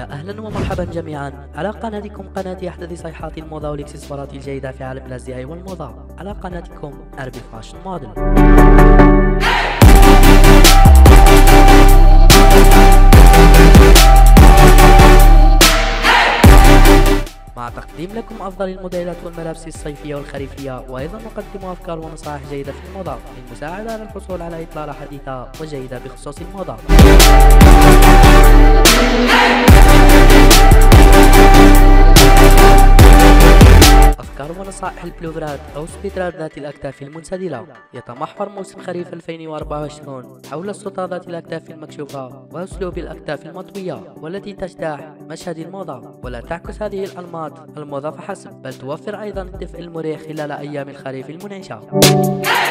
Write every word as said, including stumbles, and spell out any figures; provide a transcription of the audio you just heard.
يا اهلا ومرحبا جميعا على قناتكم قناه احدث صيحات الموضه والاكسسوارات الجيده في عالم الازياء والموضه على قناتكم اربي فاشن موديل. مع تقديم لكم افضل الموديلات والملابس الصيفيه والخريفيه، وايضا نقدم افكار ونصائح جيده في الموضه للمساعده على الحصول على اطلاله حديثه وجيده بخصوص الموضه. أفكار ونصائح البلوفرات أو سبيترات ذات الأكتاف المنسدلة. يتمحور موسم خريف ألفين وأربعة وعشرين حول السطى ذات الأكتاف المكشوفة وأسلوب الأكتاف المطوية والتي تجتاح مشهد الموضة، ولا تعكس هذه الأنماط الموضة فحسب، بل توفر أيضا الدفء المريح خلال أيام الخريف المنعشة.